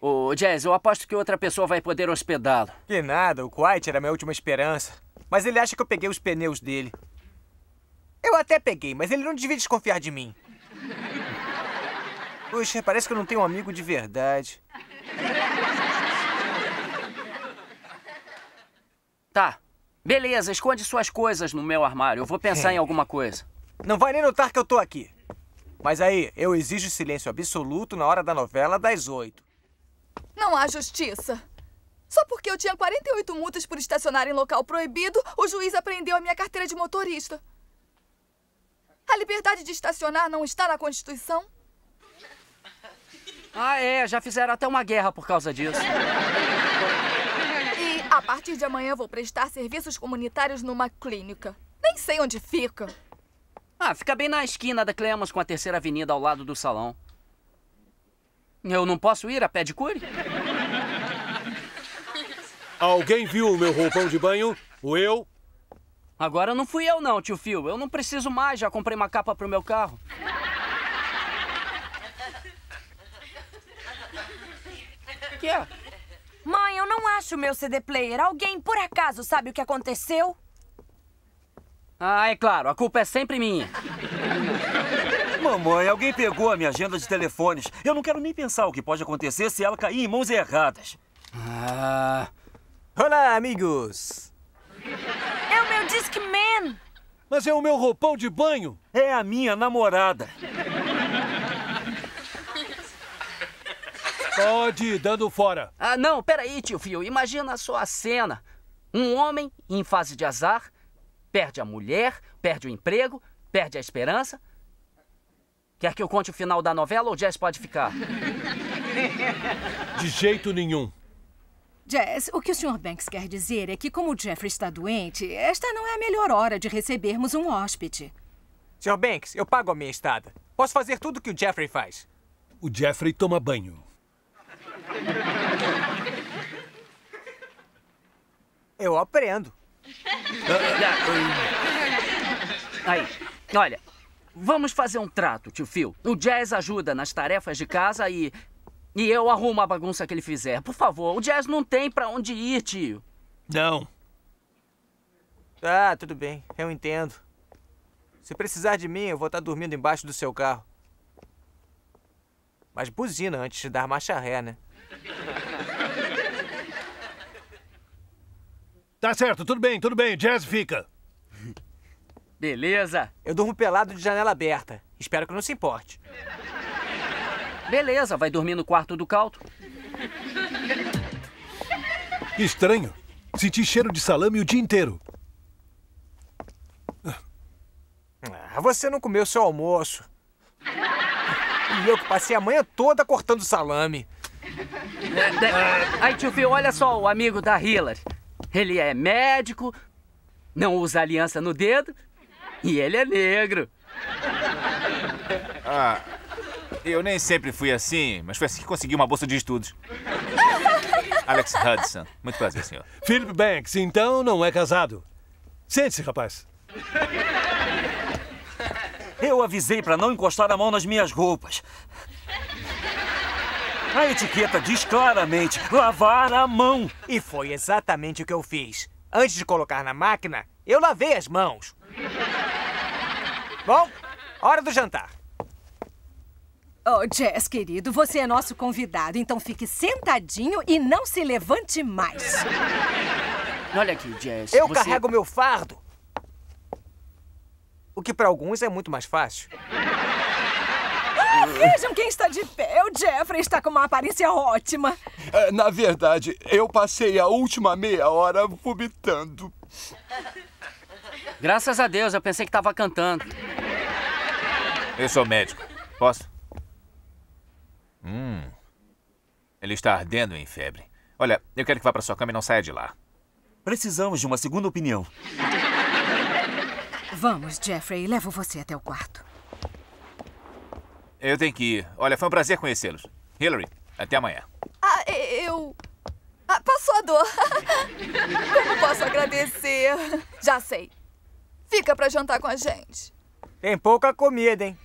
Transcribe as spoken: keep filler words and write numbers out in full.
Ô, Jazz, eu aposto que outra pessoa vai poder hospedá-lo. Que nada, o Quiet era minha última esperança. Mas ele acha que eu peguei os pneus dele. Eu até peguei, mas ele não devia desconfiar de mim. Puxa, parece que eu não tenho um amigo de verdade. Tá. Beleza, esconde suas coisas no meu armário. Eu vou pensar é. em alguma coisa. Não vai nem notar que eu tô aqui. Mas aí, eu exijo silêncio absoluto na hora da novela das oito. Não há justiça. Só porque eu tinha quarenta e oito multas por estacionar em local proibido, o juiz apreendeu a minha carteira de motorista. A liberdade de estacionar não está na Constituição? Ah, é. Já fizeram até uma guerra por causa disso. E a partir de amanhã vou prestar serviços comunitários numa clínica. Nem sei onde fica. Ah, fica bem na esquina da Clemens com a terceira avenida ao lado do salão. Eu não posso ir a pedicure? Alguém viu o meu roupão de banho? O eu? Agora não fui eu não, tio Phil. Eu não preciso mais, já comprei uma capa pro meu carro. O que é? Mãe, eu não acho o meu C D player. Alguém, por acaso, sabe o que aconteceu? Ah, é claro. A culpa é sempre minha. Mamãe, alguém pegou a minha agenda de telefones. Eu não quero nem pensar o que pode acontecer se ela cair em mãos erradas. Ah... Olá, amigos! É o meu Discman! Mas é o meu roupão de banho! É a minha namorada! Pode ir dando fora! Ah, não, peraí, tio Phil. Imagina só a cena. Um homem em fase de azar, perde a mulher, perde o emprego, perde a esperança. Quer que eu conte o final da novela ou Jazz pode ficar? De jeito nenhum. Jazz, o que o senhor Banks quer dizer é que, como o Geoffrey está doente, esta não é a melhor hora de recebermos um hóspede. senhor Banks, eu pago a minha estada. Posso fazer tudo o que o Geoffrey faz. O Geoffrey toma banho. Eu aprendo. Aí, olha, vamos fazer um trato, tio Phil. O Jazz ajuda nas tarefas de casa e... E eu arrumo a bagunça que ele fizer. Por favor, o Jazz não tem pra onde ir, tio. Não. Ah, tudo bem. Eu entendo. Se precisar de mim, eu vou estar dormindo embaixo do seu carro. Mas buzina antes de dar marcha ré, né? Tá certo, tudo bem, tudo bem. O Jazz fica. Beleza. Eu durmo pelado de janela aberta. Espero que não se importe. Beleza, vai dormir no quarto do Calto. Estranho. Senti cheiro de salame o dia inteiro. Ah, você não comeu seu almoço. E eu que passei a manhã toda cortando salame. Aí, tio Phil, olha só o amigo da Hillard. Ele é médico, não usa aliança no dedo e ele é negro. Ah... Eu nem sempre fui assim, mas foi assim que consegui uma bolsa de estudos. Alex Hudson. Muito prazer, senhor. Philip Banks, então não é casado. Sente-se, rapaz. Eu avisei para não encostar a mão nas minhas roupas. A etiqueta diz claramente lavar a mão. E foi exatamente o que eu fiz. Antes de colocar na máquina, eu lavei as mãos. Bom, hora do jantar. Oh, Jazz, querido, você é nosso convidado, então fique sentadinho e não se levante mais. Olha aqui, Jazz. Eu você... carrego meu fardo. O que para alguns é muito mais fácil. Ah, vejam quem está de pé. O Geoffrey está com uma aparência ótima. É, na verdade, eu passei a última meia hora vomitando. Graças a Deus, eu pensei que estava cantando. Eu sou médico. Posso? Hum, ele está ardendo em febre. Olha, eu quero que vá para sua cama e não saia de lá. Precisamos de uma segunda opinião. Vamos, Geoffrey, levo você até o quarto. Eu tenho que ir. Olha, foi um prazer conhecê-los. Hillary, até amanhã. Ah, eu... Ah, passou a dor. Como posso agradecer? Já sei. Fica para jantar com a gente. Tem pouca comida, hein?